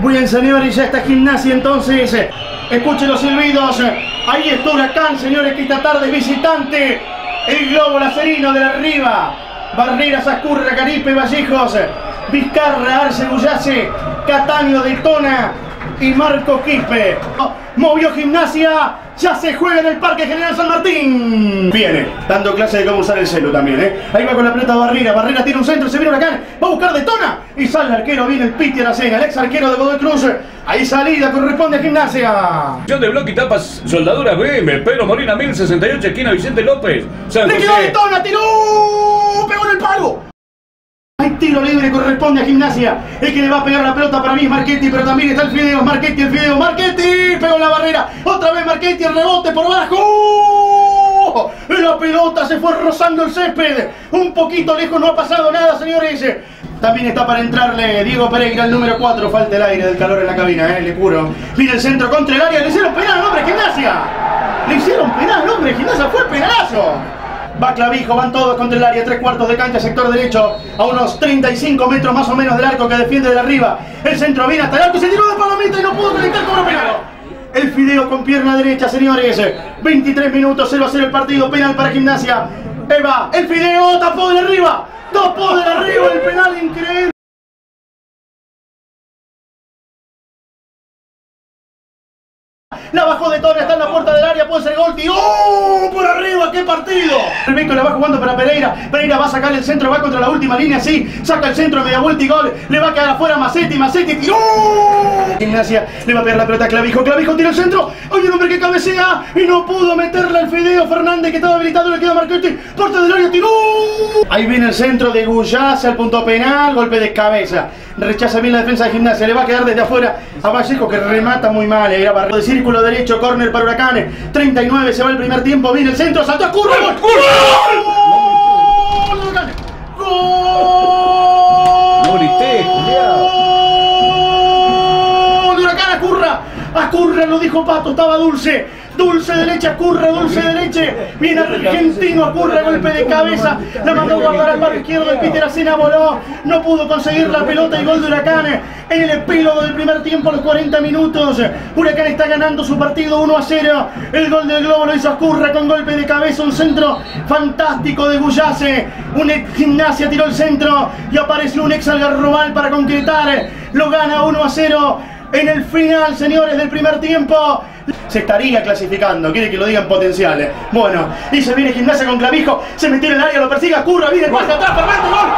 Muy bien, señores, ya está Gimnasia entonces. Escuchen los silbidos. Ahí está Huracán, señores, que esta tarde es visitante. El globo La Cerino de la Riva. Barrera, Sascurra, Garipe, Vallejos, Vizcarra, Arce Buyase, Catania Deltona y Marco Quispe. Movió Gimnasia, ya se juega en el Parque General San Martín. Viene, dando clase de cómo usar el celo también, Ahí va con la pelota Barrera, Barrera tiene un centro, se viene Huracán, va a buscar Deltona y sale el arquero, viene el Piti Aracena, el ex arquero de Godoy Cruz. Ahí salida, corresponde a Gimnasia. Acción de bloque y tapas, soldadura BM, Pedro Molina, 1068, esquina Vicente López, San José. Le quedó Deltona, tiró, pegó en el palo. Hay tiro libre, corresponde a Gimnasia. El que le va a pegar la pelota para mí es Marchetti, pero también está el Fideo, Marchetti, el Fideo, Marchetti, pegó en la barrera, otra vez Marchetti, el rebote por abajo, la pelota se fue rozando el césped, un poquito lejos, no ha pasado nada, señores. También está para entrarle Diego Pereira, el número 4, falta el aire del calor en la cabina, le juro. Mira el centro contra el área, le hicieron penal al hombre Gimnasia, le hicieron penal al hombre Gimnasia, fue penalazo. Va Clavijo, van todos contra el área, 3/4 de cancha, sector derecho, a unos 35 metros más o menos del arco que defiende de arriba. El centro viene hasta el arco, se tiró de palomita y no pudo conectar con un penal. El Fideo con pierna derecha, señores. 23 minutos, 0-0 el partido, penal para Gimnasia. Eva, el Fideo, tapó de arriba, tapó de arriba, el penal increíble. La bajó Deltona, está en la puerta del área, puede ser gol, tío. ¡Oh! ¡Por arriba! ¡Qué partido! Rebeco la va jugando para Pereira. Pereira va a sacar el centro, va contra la última línea, sí. Saca el centro, media vuelta y gol. Le va a quedar afuera Mazzetti, Mazzetti, tío. ¡Oh! Gimnasia le va a pegar la pelota a Clavijo. Clavijo tira el centro. Oye, un hombre que cabecea y no pudo meterle al Fideo Fernández, que estaba habilitado. Le queda Marchetti, puerta del área, tío. ¡Oh! Ahí viene el centro de Gullace al punto penal, golpe de cabeza. Rechaza bien la defensa de Gimnasia, le va a quedar desde afuera a Vallejo, que remata muy mal, era barrio de círculo derecho, córner para Huracán, 39, se va el primer tiempo, viene el centro, saltó Azcurra, ¡gol! ¡Gol! ¡Gol! ¡Gol! ¡Gol! ¡Huracán, Azcurra! Azcurra, lo dijo Pato, estaba dulce. Dulce de leche, Azcurra, dulce de leche. Viene argentino, Azcurra, golpe de cabeza. La mandó a guardar al palo izquierdo. El Peter Ascena voló. No pudo conseguir la pelota y gol de Huracán. En el epílogo del primer tiempo, los 40 minutos. Huracán está ganando su partido 1-0. El gol del globo lo hizo Azcurra con golpe de cabeza. Un centro fantástico de Gullace. Un ex Gimnasia tiró el centro y apareció un ex Algarrobal para concretar. Lo gana 1-0. En el final, señores, del primer tiempo. Se estaría clasificando, quiere que lo digan potenciales. Bueno, y se viene Gimnasia con Clavijo, se metió en el área, lo persigue Azcurra, viene el pase atrás, Fernández, ¡gol!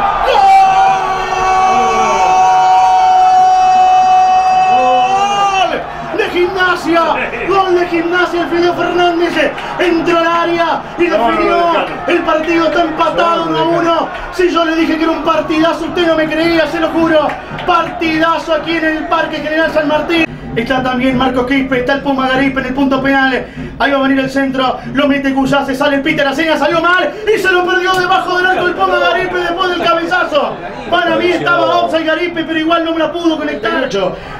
¡Gol! ¡De Gimnasia! ¡Gol de Gimnasia! El Fideo Fernández entró al área y definió. El partido está empatado 1-1. Si yo le dije que era un partidazo, usted no me creía, se lo juro. Partidazo aquí en el Parque General San Martín. Está también Marco Quispe, está el Puma Garipe en el punto penal. Ahí va a venir el centro, lo mete Gullace, sale Peter Ascena, salió mal y se lo perdió debajo del arco el Puma Garipe después del cabezazo. Para mí estaba offside Garipe, pero igual no me la pudo conectar.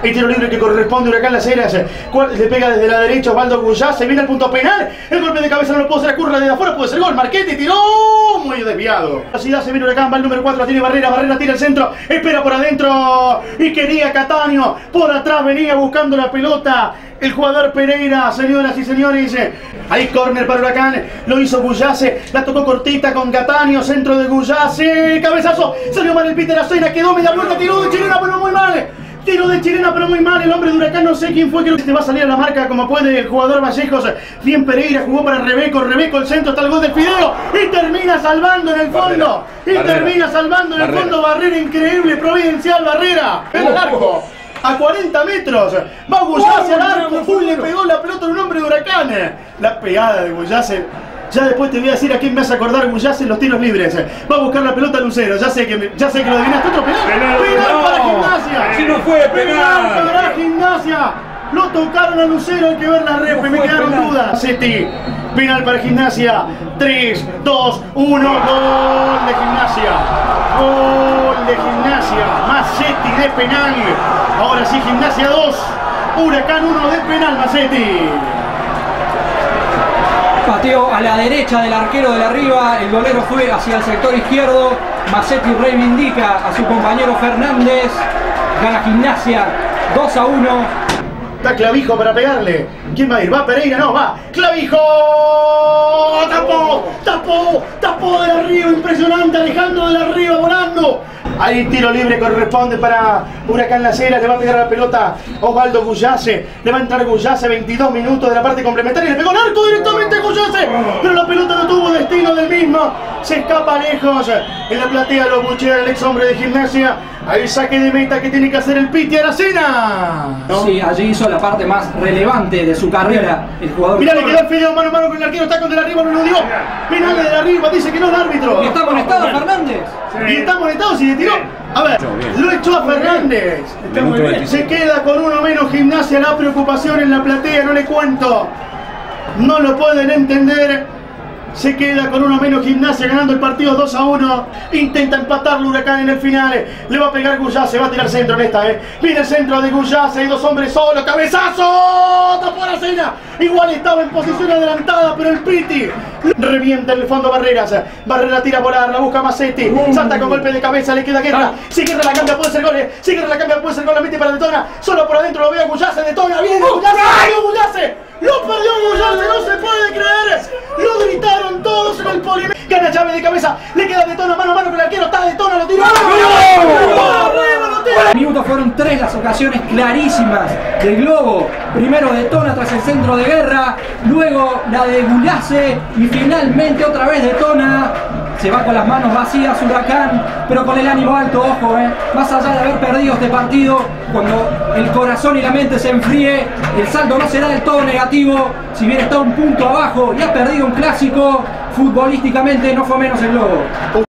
El tiro libre que corresponde a Huracán Las Heras, le pega desde la derecha Osvaldo Gullace, viene al punto penal, el golpe de cabeza no lo pudo hacer, Azcurra desde afuera, puede ser gol, Marchetti tiró, muy desviado. Velocidad, se viene Huracán, va el número 4, tiene Barrera, Barrera tira el centro, espera por adentro y quería Catania, por atrás venía buscando la pelota, el jugador Pereira, señoras y señores. Ahí córner para Huracán, lo hizo Buyase, la tocó cortita con Catania, centro de Buyase, cabezazo, salió mal el Peter Ascena, quedó media vuelta, tiró de chilena pero muy mal. Tiro de chilena pero muy mal, el hombre de Huracán no sé quién fue, creo que se va a salir a la marca como puede el jugador Vallejos. Bien Pereira, jugó para Rebeco, Rebeco el centro, está el gol del Fideo y termina salvando en el fondo. Barrera. Y termina salvando en el fondo Barrera, increíble, providencial Barrera, en el arco. A 40 metros, va Gullace al arco, le pegó la pelota a un hombre de Huracán. La pegada de Gullace, ya después te voy a decir a quién me vas a acordar Gullace en los tiros libres. Va a buscar la pelota Lucero, ya sé que lo adivinaste, otro penal. ¡Penal para Gimnasia! ¡Si no fue penal! ¡Penal para Gimnasia! Lo tocaron a Lucero, hay que ver la ref, me quedaron dudas. Seti, penal para Gimnasia, 3, 2, 1, gol de Gimnasia. Gol de Gimnasia, Mazzetti de penal. Ahora sí, Gimnasia 2, Huracán 1 de penal, Mazzetti. Pateó a la derecha del arquero de la Riva, el golero fue hacia el sector izquierdo. Mazzetti reivindica a su compañero Fernández. Gana Gimnasia 2-1. Está Clavijo para pegarle. ¿Quién va a ir? ¿Va Pereira? No, va. ¡Clavijo! ¡Tapó! ¡Tapó! ¡Tapó de la Riva! Impresionante, Alejandro de la Riva volando. Ahí tiro libre corresponde para Huracán Las Heras. Le va a pegar la pelota Osvaldo Buyase. Le va a entrar Buyase, 22 minutos de la parte complementaria. Le pegó el arco directamente a Buyase, pero la pelota no tuvo destino del mismo. Se escapa lejos. En la platea lo buchea el ex hombre de Gimnasia. Ahí saque de meta que tiene que hacer el Piti Aracena, ¿no? Sí, allí hizo la parte más relevante de su carrera el jugador. Mirá, le quedó el fideo mano a mano con el arquero. Está con De la Riva, no lo dio. Penal de la Riva, dice que no es árbitro. Y está molestado Fernández. Sí. Y está molestado si le tiró. A ver, lo echó a Fernández. Está muy bien. Se queda con uno menos Gimnasia. La preocupación en la platea, no le cuento. No lo pueden entender. Se queda con uno menos Gimnasia, ganando el partido 2-1. Intenta empatarlo Huracán en el final. Le va a pegar Gullace, va a tirar centro en esta, Viene el centro de Gullace, hay dos hombres solos. ¡Cabezazo! ¡Tapó la Ascena! Igual estaba en posición adelantada, pero el Piti revienta en el fondo Barreras. Barrera tira a volar, la busca Mazzetti. Salta con golpe de cabeza, le queda Guerra. Si Guerra la cambia, puede ser gol. Si Guerra la cambia, puede ser gol. La mete para Deltona. Solo por adentro lo veo Gullace. Deltona, viene Gullace. ¡Perdió Gullace! ¡Lo perdió Gullace! ¡No se puede creer! ¡Lo gritaron todos en el polime! Gana llave de cabeza. Le queda Deltona mano a mano con el arquero. Está Deltona, lo tiró. Minutos fueron tres las ocasiones clarísimas del Globo. Primero Deltona tras el centro de Guerra, luego la de Gullace y finalmente otra vez Deltona. Se va con las manos vacías Huracán, pero con el ánimo alto, ojo, más allá de haber perdido este partido, cuando el corazón y la mente se enfríe, el saldo no será del todo negativo, si bien está un punto abajo y ha perdido un clásico, futbolísticamente no fue menos el Globo.